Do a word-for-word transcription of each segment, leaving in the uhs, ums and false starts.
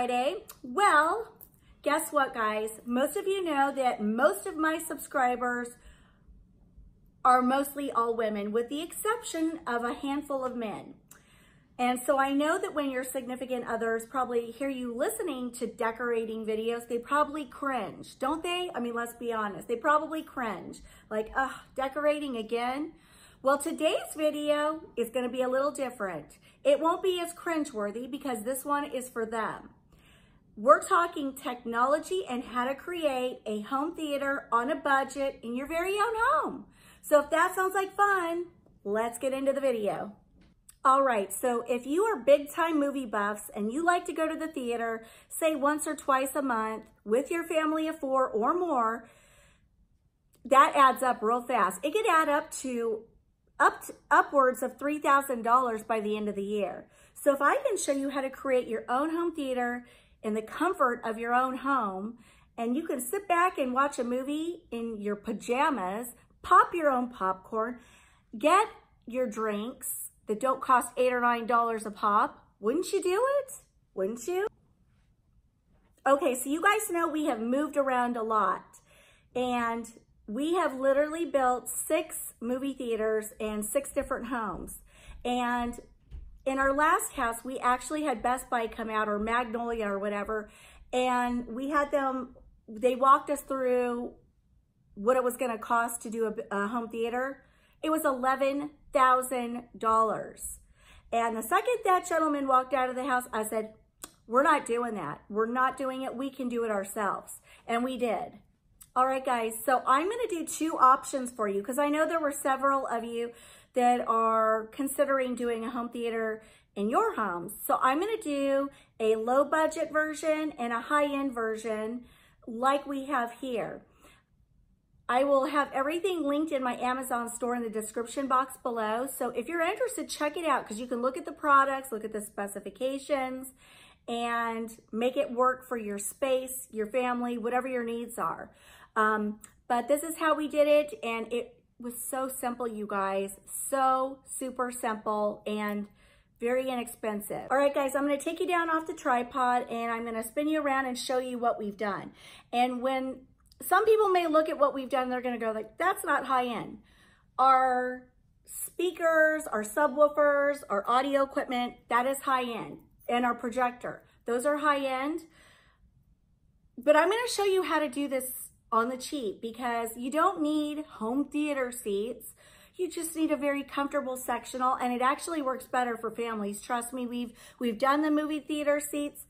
Friday. Well, guess what, guys? Most of you know that most of my subscribers are mostly all women, with the exception of a handful of men. And so I know that when your significant others probably hear you listening to decorating videos, they probably cringe, don't they? I mean, let's be honest, they probably cringe. Like, ugh, decorating again? Well, today's video is gonna be a little different. It won't be as cringeworthy because this one is for them. We're talking technology and how to create a home theater on a budget in your very own home. So if that sounds like fun, let's get into the video. All right, so if you are big time movie buffs and you like to go to the theater, say once or twice a month with your family of four or more, that adds up real fast. It could add up to, up to upwards of three thousand dollars by the end of the year. So if I can show you how to create your own home theater in the comfort of your own home, and you can sit back and watch a movie in your pajamas, pop your own popcorn, get your drinks that don't cost eight or nine dollars a pop, wouldn't you do it? Wouldn't you? Okay, so you guys know we have moved around a lot, and we have literally built six movie theaters and six different homes. And in our last house, we actually had Best Buy come out, or Magnolia or whatever, and we had them, they walked us through what it was gonna cost to do a, a home theater. It was eleven thousand dollars. And the second that gentleman walked out of the house, I said, we're not doing that. We're not doing it. We can do it ourselves. And we did. All right, guys. So I'm going to do two options for you, because I know there were several of you that are considering doing a home theater in your homes. So I'm going to do a low budget version and a high end version like we have here. I will have everything linked in my Amazon store in the description box below. So if you're interested, check it out, because you can look at the products, look at the specifications, and make it work for your space, your family, whatever your needs are. Um, but this is how we did it, and it was so simple, you guys. So super simple and very inexpensive. All right, guys, I'm gonna take you down off the tripod, and I'm gonna spin you around and show you what we've done. And when some people may look at what we've done, they're gonna go like, that's not high end. Our speakers, our subwoofers, our audio equipment, that is high end. And our projector, those are high end. But I'm gonna show you how to do this on the cheap, because you don't need home theater seats. You just need a very comfortable sectional, and it actually works better for families. Trust me, we've, we've done the movie theater seats.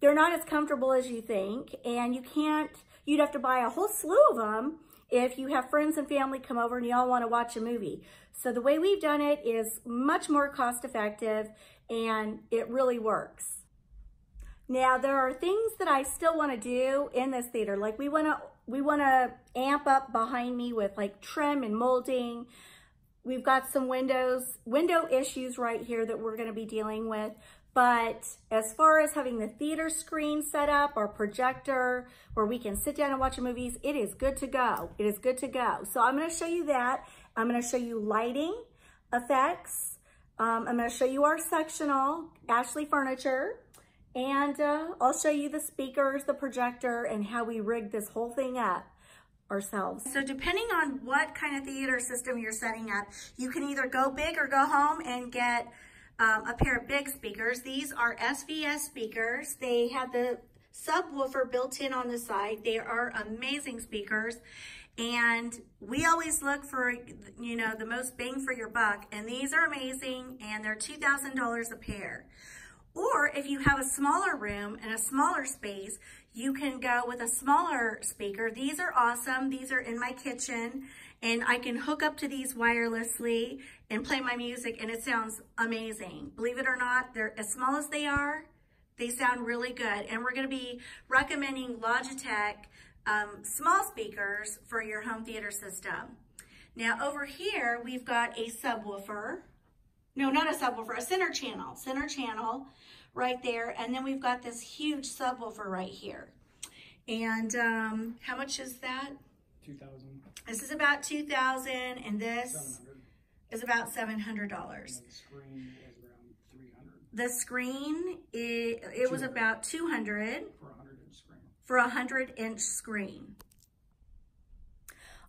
They're not as comfortable as you think, and you can't, you'd have to buy a whole slew of them if you have friends and family come over and y'all want to watch a movie. So the way we've done it is much more cost effective, and it really works. Now, there are things that I still want to do in this theater. Like we want to we want to amp up behind me with like trim and molding. We've got some windows, window issues right here that we're going to be dealing with. But as far as having the theater screen set up or projector where we can sit down and watch movies, it is good to go. It is good to go. So I'm gonna show you that. I'm gonna show you lighting effects. Um, I'm gonna show you our sectional, Ashley Furniture, and uh, I'll show you the speakers, the projector, and how we rigged this whole thing up ourselves. So depending on what kind of theater system you're setting up, you can either go big or go home and get Um, a pair of big speakers. These are S V S speakers. They have the subwoofer built in on the side. They are amazing speakers. And we always look for, you know, the most bang for your buck. And these are amazing, and they're two thousand dollars a pair. Or if you have a smaller room and a smaller space, you can go with a smaller speaker. These are awesome. These are in my kitchen, and I can hook up to these wirelessly and play my music, and it sounds amazing. Believe it or not, they're as small as they are, they sound really good. And we're gonna be recommending Logitech um, small speakers for your home theater system. Now over here, we've got a subwoofer. No, not a subwoofer, a center channel, center channel right there. And then we've got this huge subwoofer right here. And um, how much is that? two thousand. This is about two thousand, and this is about seven hundred dollars. And the screen is around three hundred. The screen, it, it was about two hundred for a hundred-inch screen. For a hundred-inch screen.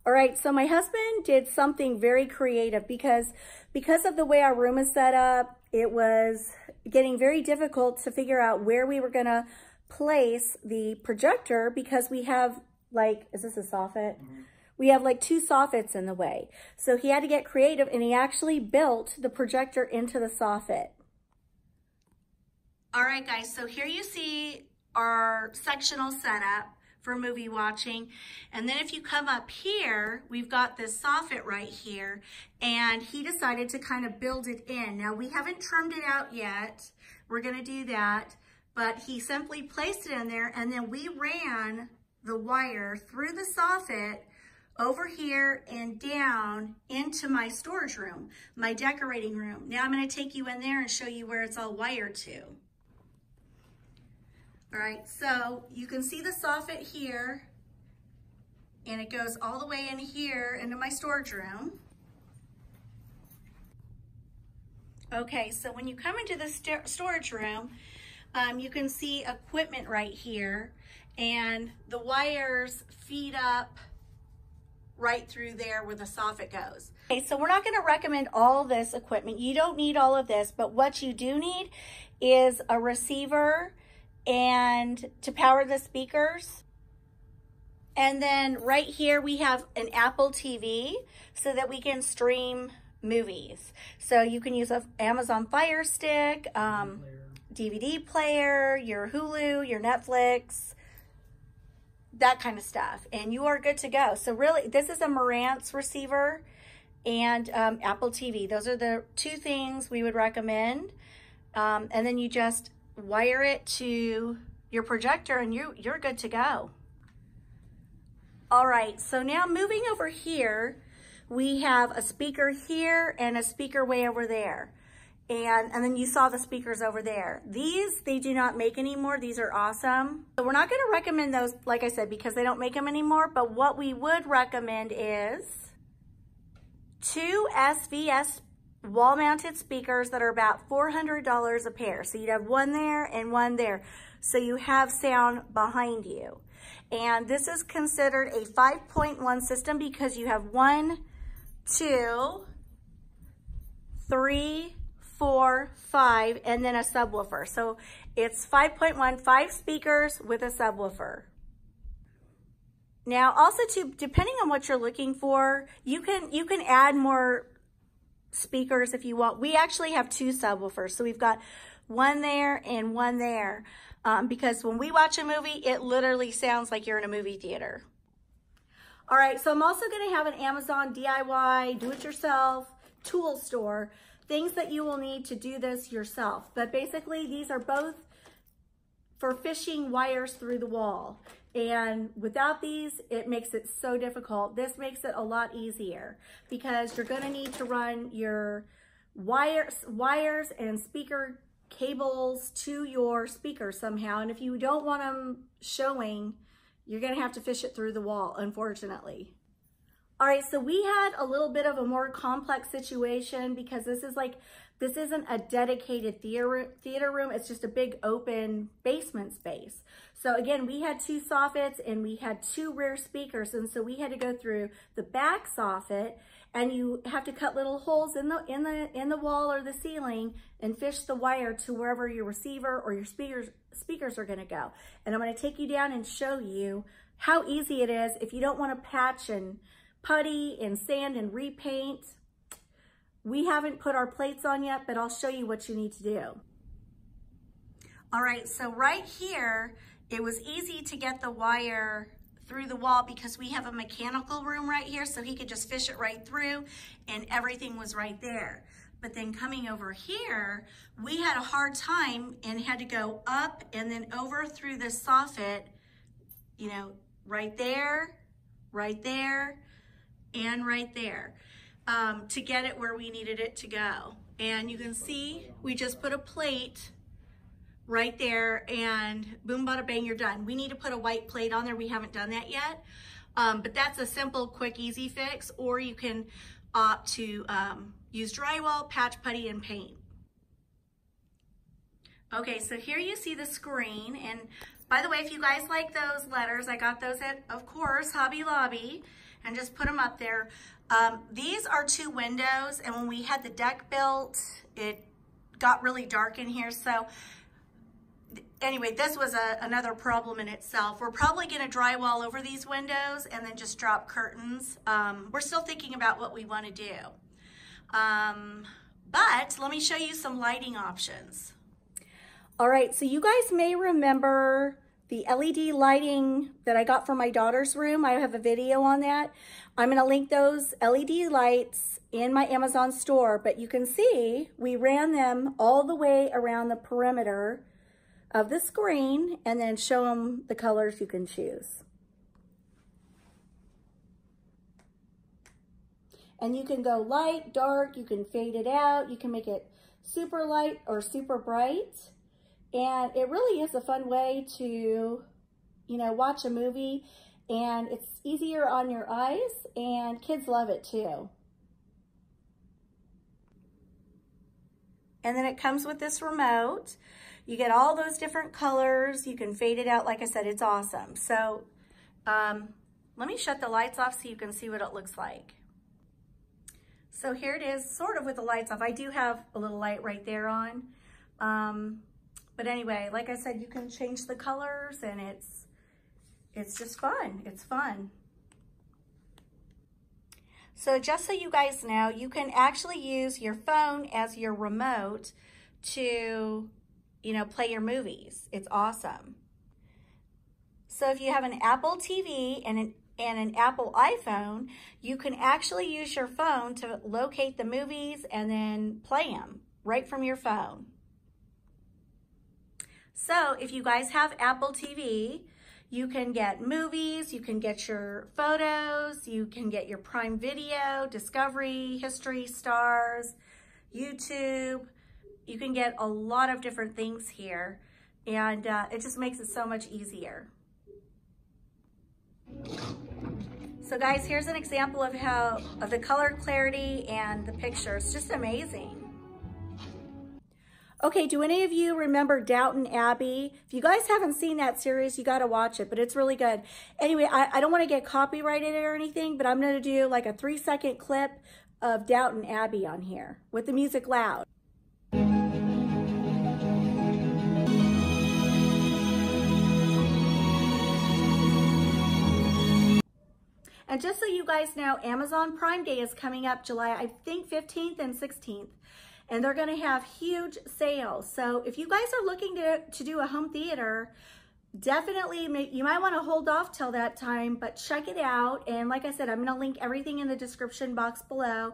All right, so my husband did something very creative because because of the way our room is set up, it was getting very difficult to figure out where we were gonna place the projector because we have like, is this a soffit? Mm-hmm. We have like two soffits in the way. So he had to get creative and he actually built the projector into the soffit. All right guys, so here you see our sectional setup for movie watching. And then if you come up here, we've got this soffit right here and he decided to kind of build it in. Now we haven't trimmed it out yet. We're gonna do that, but he simply placed it in there and then we ran the wire through the soffit over here and down into my storage room, my decorating room. Now I'm gonna take you in there and show you where it's all wired to. All right, so you can see the soffit here and it goes all the way in here into my storage room. Okay, so when you come into the st storage room, um, you can see equipment right here and the wires feed up right through there where the soffit goes. Okay, so we're not gonna recommend all this equipment. You don't need all of this, but what you do need is a receiver and to power the speakers. And then right here we have an Apple T V so that we can stream movies. So you can use an Amazon Fire Stick, um, D V D player, your Hulu, your Netflix, that kind of stuff. And you are good to go. So really, this is a Marantz receiver and um, Apple T V. Those are the two things we would recommend. Um, and then you just wire it to your projector and you, you're good to go. All right, so now moving over here, we have a speaker here and a speaker way over there. And, and then you saw the speakers over there. These, they do not make anymore. These are awesome. So we're not gonna recommend those, like I said, because they don't make them anymore, but what we would recommend is two S V S wall-mounted speakers that are about four hundred dollars a pair. So you'd have one there and one there. So you have sound behind you. And this is considered a five point one system because you have one, two, three, four, five, and then a subwoofer. So it's five point one, five speakers with a subwoofer. Now also too, depending on what you're looking for, you can, you can add more speakers if you want. We actually have two subwoofers. So we've got one there and one there um, because when we watch a movie, it literally sounds like you're in a movie theater. All right, so I'm also gonna have an Amazon D I Y, do-it-yourself tool store, things that you will need to do this yourself. But basically these are both for fishing wires through the wall. And without these, it makes it so difficult. This makes it a lot easier because you're gonna need to run your wires, wires and speaker cables to your speaker somehow. And if you don't want them showing, you're gonna have to fish it through the wall, unfortunately. All right, so we had a little bit of a more complex situation because this is like, this isn't a dedicated theater, theater room, it's just a big open basement space. So again, we had two soffits and we had two rear speakers, and so we had to go through the back soffit, and you have to cut little holes in the, in the, in the wall or the ceiling and fish the wire to wherever your receiver or your speakers, speakers are gonna go. And I'm gonna take you down and show you how easy it is if you don't wanna patch and putty and sand and repaint. We haven't put our plates on yet, but I'll show you what you need to do. All right, so right here, it was easy to get the wire through the wall because we have a mechanical room right here, so he could just fish it right through and everything was right there. But then coming over here, we had a hard time and had to go up and then over through the soffit, you know, right there, right there, and right there um, to get it where we needed it to go. And you can see we just put a plate right there and boom, bada bang, you're done. We need to put a white plate on there. We haven't done that yet, um, but that's a simple, quick, easy fix, or you can opt to um, use drywall, patch, putty, and paint. Okay, so here you see the screen, and by the way, if you guys like those letters, I got those at, of course, Hobby Lobby, and just put them up there. Um, these are two windows, and when we had the deck built, it got really dark in here, so anyway, this was a, another problem in itself. We're probably gonna drywall over these windows and then just drop curtains. Um, we're still thinking about what we wanna do. Um, but let me show you some lighting options. All right, so you guys may remember the L E D lighting that I got for my daughter's room. I have a video on that. I'm gonna link those L E D lights in my Amazon store, but you can see we ran them all the way around the perimeter of the screen and then show them the colors you can choose. And you can go light, dark, you can fade it out, you can make it super light or super bright. And it really is a fun way to, you know, watch a movie, and it's easier on your eyes, and kids love it too. And then it comes with this remote. You get all those different colors. You can fade it out. Like I said, it's awesome. So um, let me shut the lights off so you can see what it looks like. So here it is, sort of with the lights off. I do have a little light right there on. Um, But anyway, like I said, you can change the colors, and it's it's just fun. It's fun. So just so you guys know, you can actually use your phone as your remote to, you know, play your movies. It's awesome. So if you have an Apple T V and an, and an Apple iPhone, you can actually use your phone to locate the movies and then play them right from your phone. So if you guys have Apple T V, you can get movies, you can get your photos, you can get your Prime Video, Discovery, History, Stars, YouTube. You can get a lot of different things here, and uh, it just makes it so much easier. So guys, here's an example of how of the color clarity and the picture. It's just amazing. Okay, do any of you remember Downton Abbey? If you guys haven't seen that series, you gotta watch it, but it's really good. Anyway, I, I don't wanna get copyrighted or anything, but I'm gonna do like a three second clip of Downton Abbey on here with the music loud. And just so you guys know, Amazon Prime Day is coming up July, I think fifteenth and sixteenth. And they're gonna have huge sales. So if you guys are looking to, to do a home theater, definitely, make, you might wanna hold off till that time, but check it out. And like I said, I'm gonna link everything in the description box below.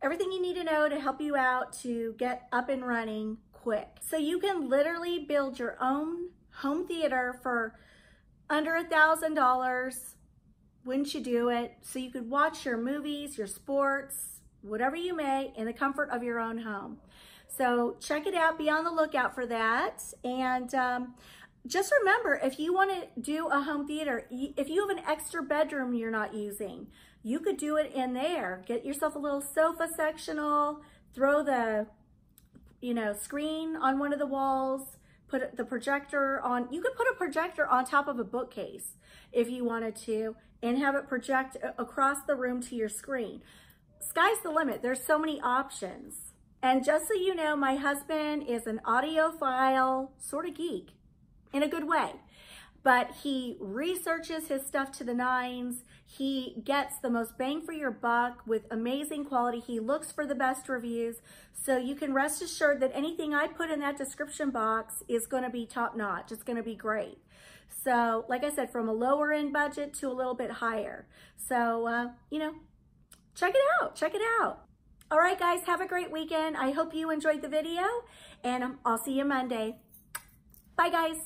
Everything you need to know to help you out to get up and running quick. So you can literally build your own home theater for under a thousand dollars. Wouldn't you do it? So you could watch your movies, your sports, whatever you may, in the comfort of your own home. So check it out, be on the lookout for that. And um, just remember, if you wanna do a home theater, if you have an extra bedroom you're not using, you could do it in there. Get yourself a little sofa sectional, throw the you know screen on one of the walls, put the projector on, you could put a projector on top of a bookcase if you wanted to, and have it project across the room to your screen. Sky's the limit. There's so many options. And just so you know, my husband is an audiophile sort of geek in a good way, but he researches his stuff to the nines. He gets the most bang for your buck with amazing quality. He looks for the best reviews. So you can rest assured that anything I put in that description box is going to be top notch. It's going to be great. So like I said, from a lower end budget to a little bit higher. So, uh, you know, check it out, check it out. All right, guys, have a great weekend. I hope you enjoyed the video, and I'll see you Monday. Bye, guys.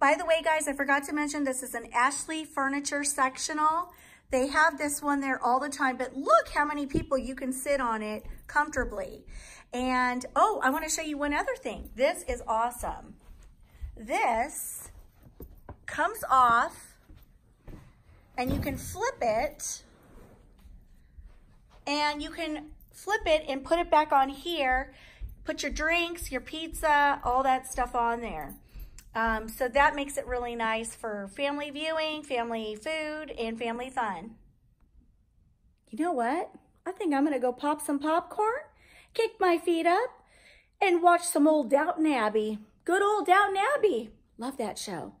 By the way, guys, I forgot to mention this is an Ashley Furniture sectional. They have this one there all the time, but look how many people you can sit on it comfortably. And, oh, I wanna show you one other thing. This is awesome. This comes off, and you can flip it, and you can flip it and put it back on here, put your drinks, your pizza, all that stuff on there. Um, so that makes it really nice for family viewing, family food, and family fun. You know what? I think I'm gonna go pop some popcorn, kick my feet up, and watch some old Downton Abbey. Good old Downton Abbey. Love that show.